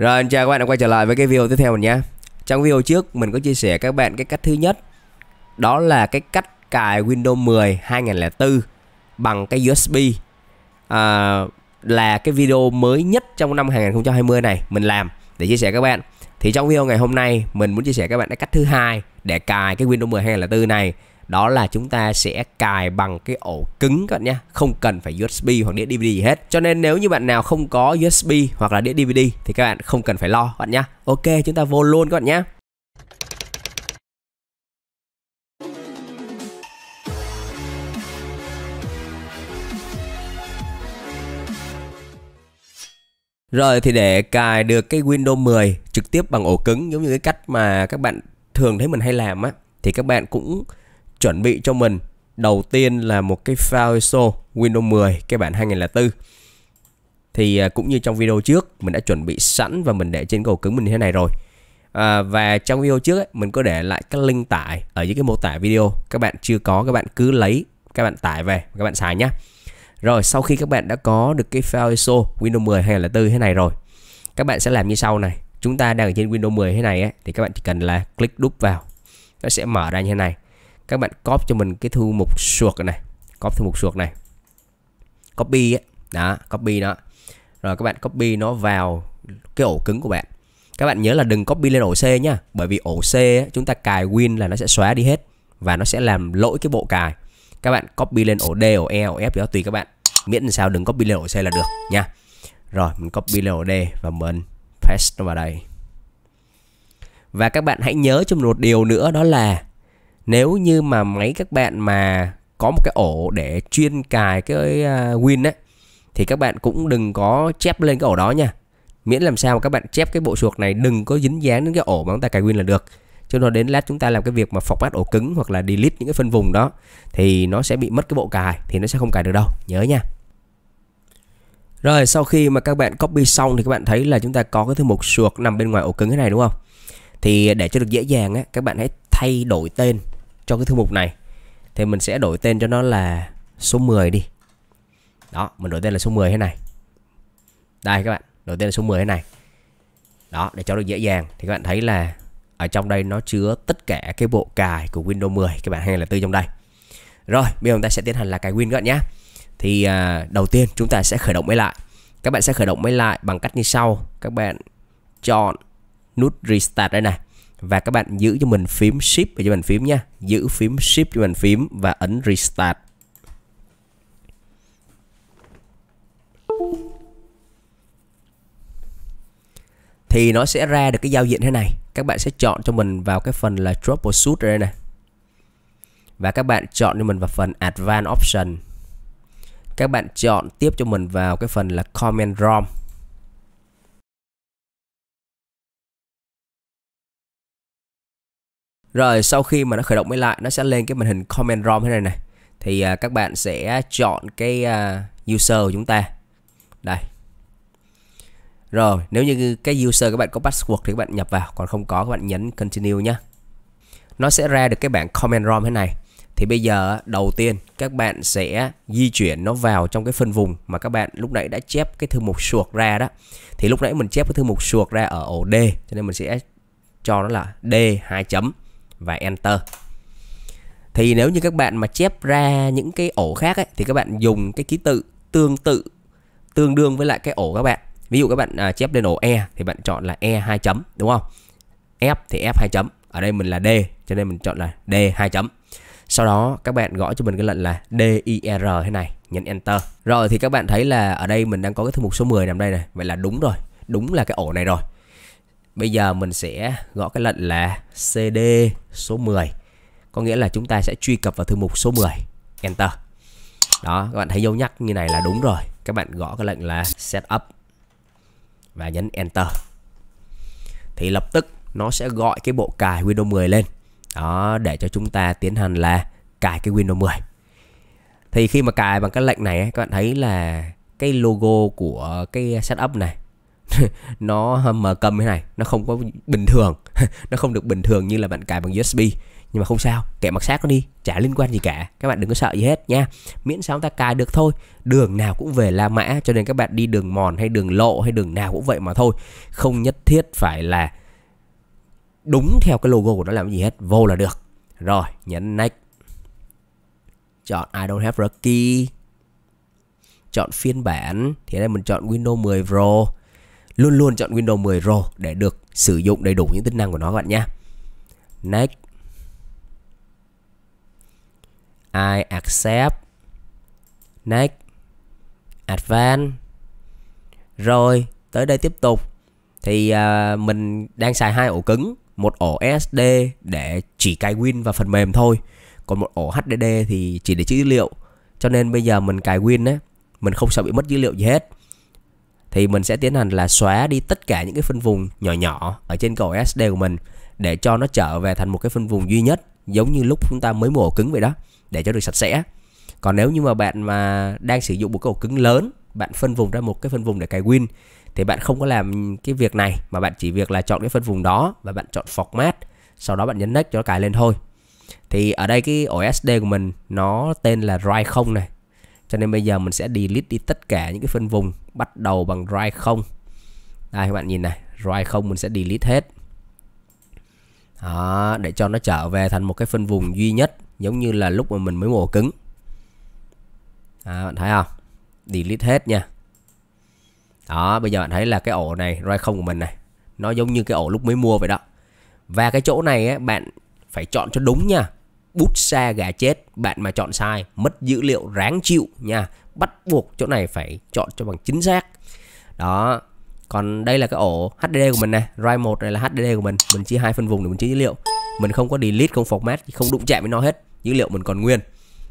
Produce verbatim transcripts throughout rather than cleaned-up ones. Rồi, chào các bạn đã quay trở lại với cái video tiếp theo mình nhé. Trong video trước mình có chia sẻ các bạn cái cách thứ nhất, đó là cái cách cài Windows mười hai không không bốn bằng cái u ét bê. à, Là cái video mới nhất trong năm hai không hai không này mình làm để chia sẻ các bạn. Thì trong video ngày hôm nay mình muốn chia sẻ các bạn cái cách thứ hai để cài cái Windows mười hai không không bốn này. Đó là chúng ta sẽ cài bằng cái ổ cứng các bạn nhé, không cần phải u ét bê hoặc đĩa đê vê đê gì hết. Cho nên nếu như bạn nào không có u ét bê hoặc là đĩa đê vê đê thì các bạn không cần phải lo các bạn nhé. Ok, chúng ta vô luôn các bạn nhé. Rồi, thì để cài được cái Windows mười trực tiếp bằng ổ cứng giống như cái cách mà các bạn thường thấy mình hay làm á, thì các bạn cũng chuẩn bị cho mình đầu tiên là một cái file i ét o Windows mười cái bản hai không không bốn. Thì cũng như trong video trước mình đã chuẩn bị sẵn và mình để trên cái ổ cứng mình như thế này rồi. à, Và trong video trước ấy, mình có để lại các link tải ở dưới cái mô tả video. Các bạn chưa có các bạn cứ lấy, các bạn tải về các bạn xài nhé. Rồi, sau khi các bạn đã có được cái file i ét o Windows mười hai không không bốn thế này rồi, các bạn sẽ làm như sau này. Chúng ta đang ở trên Windows mười thế này ấy, thì các bạn chỉ cần là click đúp vào, nó sẽ mở ra như thế này. Các bạn copy cho mình cái thư mục suộc này, copy thư mục suộc này, copy ấy. Đó, copy nó. Rồi các bạn copy nó vào cái ổ cứng của bạn. Các bạn nhớ là đừng copy lên ổ C nhá, bởi vì ổ C ấy, chúng ta cài Win là nó sẽ xóa đi hết và nó sẽ làm lỗi cái bộ cài. Các bạn copy lên ổ D, ổ E, ổ F đó tùy các bạn, miễn làm sao đừng copy lên ổ C là được nha. Rồi mình copy lên ổ D và mình paste nó vào đây. Và các bạn hãy nhớ cho mình một điều nữa, đó là nếu như mà máy các bạn mà có một cái ổ để chuyên cài cái Win ấy, thì các bạn cũng đừng có chép lên cái ổ đó nha. Miễn làm sao các bạn chép cái bộ chuột này đừng có dính dáng đến cái ổ mà chúng ta cài Win là được. Cho nên đến lát chúng ta làm cái việc mà format ổ cứng hoặc là delete những cái phân vùng đó thì nó sẽ bị mất cái bộ cài, thì nó sẽ không cài được đâu, nhớ nha. Rồi, sau khi mà các bạn copy xong thì các bạn thấy là chúng ta có cái thư mục chuột nằm bên ngoài ổ cứng thế này đúng không? Thì để cho được dễ dàng ấy, các bạn hãy thay đổi tên cho cái thư mục này. Thì mình sẽ đổi tên cho nó là số mười đi. Đó, mình đổi tên là số mười thế này. Đây các bạn, đổi tên là số mười thế này. Đó, để cho được dễ dàng. Thì các bạn thấy là ở trong đây nó chứa tất cả cái bộ cài của Windows mười các bạn hay là tư trong đây. Rồi, bây giờ chúng ta sẽ tiến hành là cài Win các bạn nhé. Thì à, đầu tiên chúng ta sẽ khởi động máy lại. Các bạn sẽ khởi động máy lại bằng cách như sau. Các bạn chọn nút Restart đây này. Và các bạn giữ cho mình phím Shift và cho bàn phím nha. Giữ phím Shift cho bàn phím và ấn Restart. Thì nó sẽ ra được cái giao diện thế này. Các bạn sẽ chọn cho mình vào cái phần là Troubleshoot đây này. Và các bạn chọn cho mình vào phần Advanced Option. Các bạn chọn tiếp cho mình vào cái phần là Command ROM. Rồi, sau khi mà nó khởi động máy lại, nó sẽ lên cái màn hình Command ROM thế này này. Thì à, các bạn sẽ chọn cái à, user của chúng ta. Đây. Rồi, nếu như cái user các bạn có password thì các bạn nhập vào, còn không có các bạn nhấn Continue nhé. Nó sẽ ra được cái bảng Command ROM thế này. Thì bây giờ đầu tiên các bạn sẽ di chuyển nó vào trong cái phân vùng mà các bạn lúc nãy đã chép cái thư mục suộc ra đó. Thì lúc nãy mình chép cái thư mục suộc ra ở ổ D, cho nên mình sẽ cho nó là D hai chấm và Enter. Thì nếu như các bạn mà chép ra những cái ổ khác ấy, thì các bạn dùng cái ký tự tương tự tương đương với lại cái ổ các bạn. Ví dụ các bạn à, chép lên ổ E thì bạn chọn là E hai chấm đúng không? F thì F hai chấm. Ở đây mình là D cho nên mình chọn là D hai chấm. Sau đó các bạn gõ cho mình cái lệnh là D I R thế này, nhấn Enter. Rồi thì các bạn thấy là ở đây mình đang có cái thư mục số mười nằm đây này, vậy là đúng rồi, đúng là cái ổ này rồi. Bây giờ mình sẽ gõ cái lệnh là xê đê số mười. Có nghĩa là chúng ta sẽ truy cập vào thư mục số mười, Enter. Đó, các bạn thấy dấu nhắc như này là đúng rồi. Các bạn gõ cái lệnh là Setup và nhấn Enter. Thì lập tức nó sẽ gọi cái bộ cài Windows mười lên. Đó, để cho chúng ta tiến hành là cài cái Windows mười. Thì khi mà cài bằng cái lệnh này các bạn thấy là cái logo của cái Setup này nó mờ cầm thế này, nó không có bình thường. Nó không được bình thường như là bạn cài bằng u ét bê. Nhưng mà không sao, kẻ mặc xác nó đi, chả liên quan gì cả. Các bạn đừng có sợ gì hết nha. Miễn sao ta cài được thôi. Đường nào cũng về La Mã, cho nên các bạn đi đường mòn hay đường lộ hay đường nào cũng vậy mà thôi. Không nhất thiết phải là đúng theo cái logo của nó làm gì hết, vô là được. Rồi, nhấn next. Chọn I don't have a key. Chọn phiên bản, thì đây mình chọn Windows mười Pro. Luôn luôn chọn Windows mười Pro để được sử dụng đầy đủ những tính năng của nó các bạn nhé. Next. I accept. Next. Advanced. Rồi, tới đây tiếp tục. Thì uh, mình đang xài hai ổ cứng, một ổ ét ét đê để chỉ cài Win và phần mềm thôi, còn một ổ hát đê đê thì chỉ để trữ liệu. Cho nên bây giờ mình cài Win á, mình không sợ bị mất dữ liệu gì hết. Thì mình sẽ tiến hành là xóa đi tất cả những cái phân vùng nhỏ nhỏ ở trên ổ ét ét đê của mình để cho nó trở về thành một cái phân vùng duy nhất, giống như lúc chúng ta mới mua ổ cứng vậy đó, để cho được sạch sẽ. Còn nếu như mà bạn mà đang sử dụng một cái ổ cứng lớn, bạn phân vùng ra một cái phân vùng để cài Win, thì bạn không có làm cái việc này, mà bạn chỉ việc là chọn cái phân vùng đó và bạn chọn format, sau đó bạn nhấn next cho nó cài lên thôi. Thì ở đây cái ổ ét ét đê của mình nó tên là Drive không này, cho nên bây giờ mình sẽ delete đi tất cả những cái phân vùng bắt đầu bằng Drive không. Đây các bạn nhìn này, Drive không mình sẽ delete hết đó, để cho nó trở về thành một cái phân vùng duy nhất, giống như là lúc mà mình mới mua ổ cứng. À, bạn thấy không? Delete hết nha. Đó, bây giờ bạn thấy là cái ổ này, Drive không của mình này, nó giống như cái ổ lúc mới mua vậy đó. Và cái chỗ này ấy, bạn phải chọn cho đúng nha. Bút xa gà chết, bạn mà chọn sai mất dữ liệu ráng chịu nha. Bắt buộc chỗ này phải chọn cho bằng chính xác. Đó. Còn đây là cái ổ hát đê đê của mình này, Drive một này là hát đê đê của mình, mình chia hai phân vùng để mình chia dữ liệu. Mình không có delete, không format, không đụng chạm với nó hết, dữ liệu mình còn nguyên.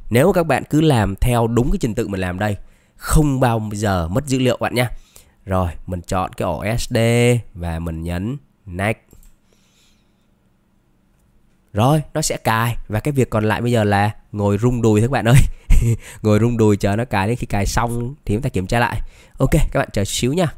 Nếu các bạn cứ làm theo đúng cái trình tự mình làm đây, không bao giờ mất dữ liệu bạn nha. Rồi, mình chọn cái ổ ét ét đê và mình nhấn next. Rồi, nó sẽ cài. Và cái việc còn lại bây giờ là ngồi rung đùi thôi các bạn ơi. Ngồi rung đùi chờ nó cài, đến khi cài xong thì chúng ta kiểm tra lại. Ok, các bạn chờ xíu nha.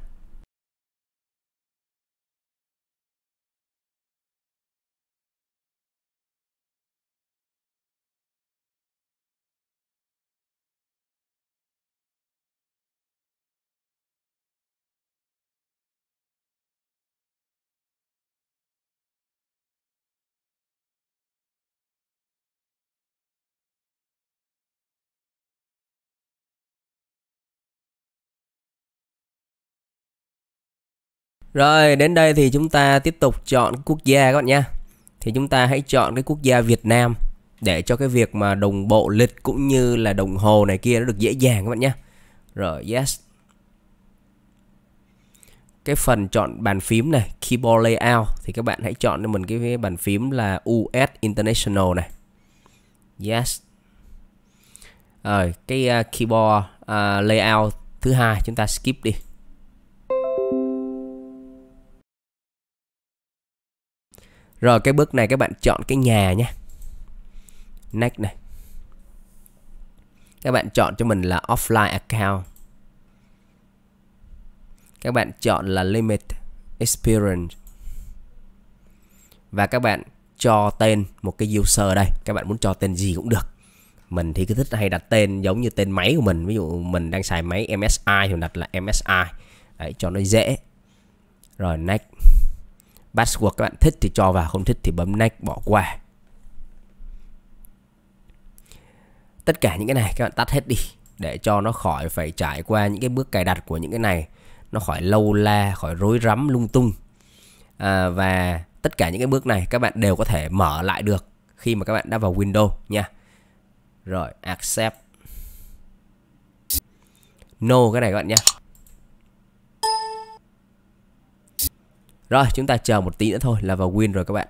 Rồi, đến đây thì chúng ta tiếp tục chọn quốc gia các bạn nha. Thì chúng ta hãy chọn cái quốc gia Việt Nam để cho cái việc mà đồng bộ lịch cũng như là đồng hồ này kia nó được dễ dàng các bạn nha. Rồi, yes. Cái phần chọn bàn phím này, keyboard layout, thì các bạn hãy chọn cho mình cái bàn phím là u ét International này. Yes. Rồi, cái keyboard uh, layout thứ hai chúng ta skip đi. Rồi cái bước này các bạn chọn cái nhà nhé. Next này. Các bạn chọn cho mình là offline account. Các bạn chọn là limit experience. Và các bạn cho tên một cái user đây. Các bạn muốn cho tên gì cũng được. Mình thì cứ thích hay đặt tên giống như tên máy của mình. Ví dụ mình đang xài máy em ét i thì mình đặt là em ét i. Đấy, cho nó dễ. Rồi next. Password các bạn thích thì cho vào, không thích thì bấm next bỏ qua. Tất cả những cái này các bạn tắt hết đi để cho nó khỏi phải trải qua những cái bước cài đặt của những cái này, nó khỏi lâu la, khỏi rối rắm lung tung. À, và tất cả những cái bước này các bạn đều có thể mở lại được khi mà các bạn đã vào Windows nha. Rồi accept. No cái này các bạn nha. Rồi, chúng ta chờ một tí nữa thôi là vào Win rồi các bạn.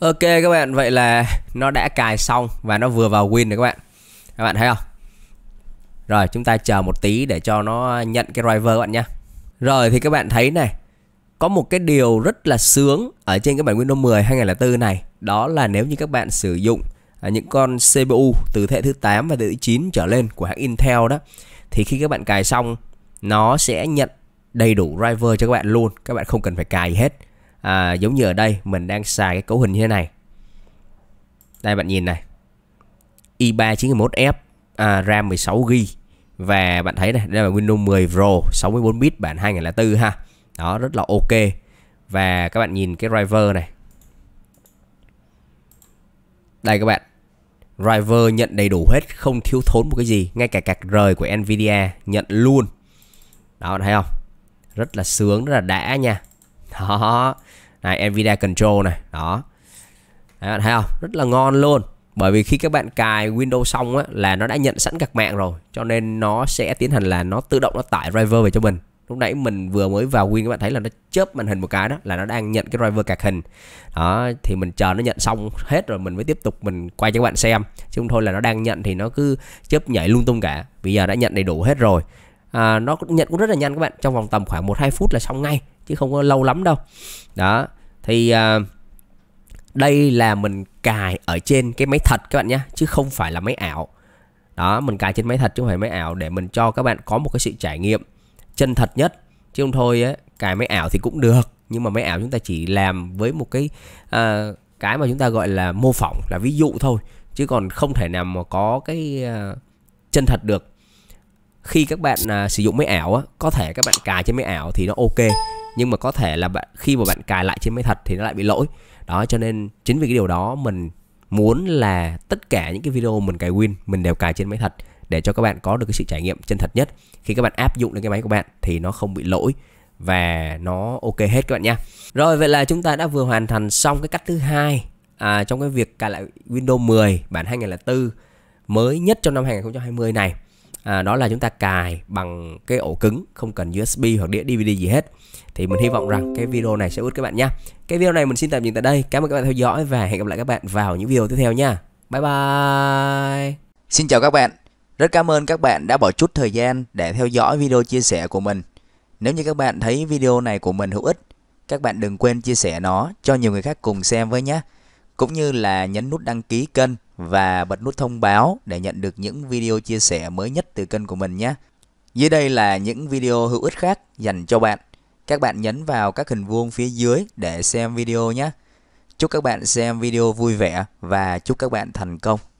Ok các bạn, vậy là nó đã cài xong và nó vừa vào Win rồi các bạn. Các bạn thấy không? Rồi, chúng ta chờ một tí để cho nó nhận cái driver các bạn nhé. Rồi, thì các bạn thấy này, có một cái điều rất là sướng ở trên cái bản Windows mười hai nghìn không trăm lẻ bốn này. Đó là nếu như các bạn sử dụng những con xê pê u từ thế hệ thứ tám và thứ chín trở lên của hãng Intel đó, thì khi các bạn cài xong nó sẽ nhận đầy đủ driver cho các bạn luôn. Các bạn không cần phải cài gì hết. à, Giống như ở đây mình đang xài cái cấu hình như thế này. Đây bạn nhìn này, i ba chín một F, à, RAM mười sáu gi-ga-bai. Và bạn thấy này, đây là Windows mười Pro sáu mươi bốn bit bản hai nghìn không trăm lẻ bốn ha. Đó, rất là ok. Và các bạn nhìn cái driver này. Đây các bạn, driver nhận đầy đủ hết, không thiếu thốn một cái gì. Ngay cả card rời của Nvidia nhận luôn. Đó, thấy không? Rất là sướng, rất là đã nha. Đó, này, Nvidia Control này. Đó, đấy, thấy không? Rất là ngon luôn. Bởi vì khi các bạn cài Windows xong á, là nó đã nhận sẵn các mạng rồi, cho nên nó sẽ tiến hành là nó tự động nó tải driver về cho mình. Lúc nãy mình vừa mới vào Win, các bạn thấy là nó chớp màn hình một cái đó, là nó đang nhận cái driver cạc hình. Đó, thì mình chờ nó nhận xong hết rồi mình mới tiếp tục mình quay cho các bạn xem. Chứ không thôi là nó đang nhận thì nó cứ chớp nhảy lung tung cả. Bây giờ đã nhận đầy đủ hết rồi. À, nó nhận cũng rất là nhanh các bạn, trong vòng tầm khoảng một đến hai phút là xong ngay, chứ không có lâu lắm đâu. Đó, thì... À, đây là mình cài ở trên cái máy thật các bạn nhé, chứ không phải là máy ảo. Đó, mình cài trên máy thật chứ không phải máy ảo, để mình cho các bạn có một cái sự trải nghiệm chân thật nhất. Chứ không thôi ấy, cài máy ảo thì cũng được, nhưng mà máy ảo chúng ta chỉ làm với một cái à, cái mà chúng ta gọi là mô phỏng, là ví dụ thôi, chứ còn không thể nào mà có cái à, chân thật được. Khi các bạn à, sử dụng máy ảo á, có thể các bạn cài trên máy ảo thì nó ok, nhưng mà có thể là bạn, khi mà bạn cài lại trên máy thật thì nó lại bị lỗi. Đó, cho nên chính vì cái điều đó mình muốn là tất cả những cái video mình cài Win mình đều cài trên máy thật, để cho các bạn có được cái sự trải nghiệm chân thật nhất. Khi các bạn áp dụng lên cái máy của bạn thì nó không bị lỗi và nó ok hết các bạn nha. Rồi, vậy là chúng ta đã vừa hoàn thành xong cái cách thứ hai à, trong cái việc cài lại Windows mười bản hai nghìn không trăm lẻ bốn mới nhất trong năm hai nghìn không trăm hai mươi này. À, đó là chúng ta cài bằng cái ổ cứng, không cần u ét bê hoặc đĩa đê vê đê gì hết. Thì mình hy vọng rằng cái video này sẽ giúp các bạn nhé. Cái video này mình xin tạm dừng tại đây. Cảm ơn các bạn theo dõi và hẹn gặp lại các bạn vào những video tiếp theo nha. Bye bye. Xin chào các bạn. Rất cảm ơn các bạn đã bỏ chút thời gian để theo dõi video chia sẻ của mình. Nếu như các bạn thấy video này của mình hữu ích, các bạn đừng quên chia sẻ nó cho nhiều người khác cùng xem với nhé. Cũng như là nhấn nút đăng ký kênh và bật nút thông báo để nhận được những video chia sẻ mới nhất từ kênh của mình nhé. Dưới đây là những video hữu ích khác dành cho bạn. Các bạn nhấn vào các hình vuông phía dưới để xem video nhé. Chúc các bạn xem video vui vẻ và chúc các bạn thành công.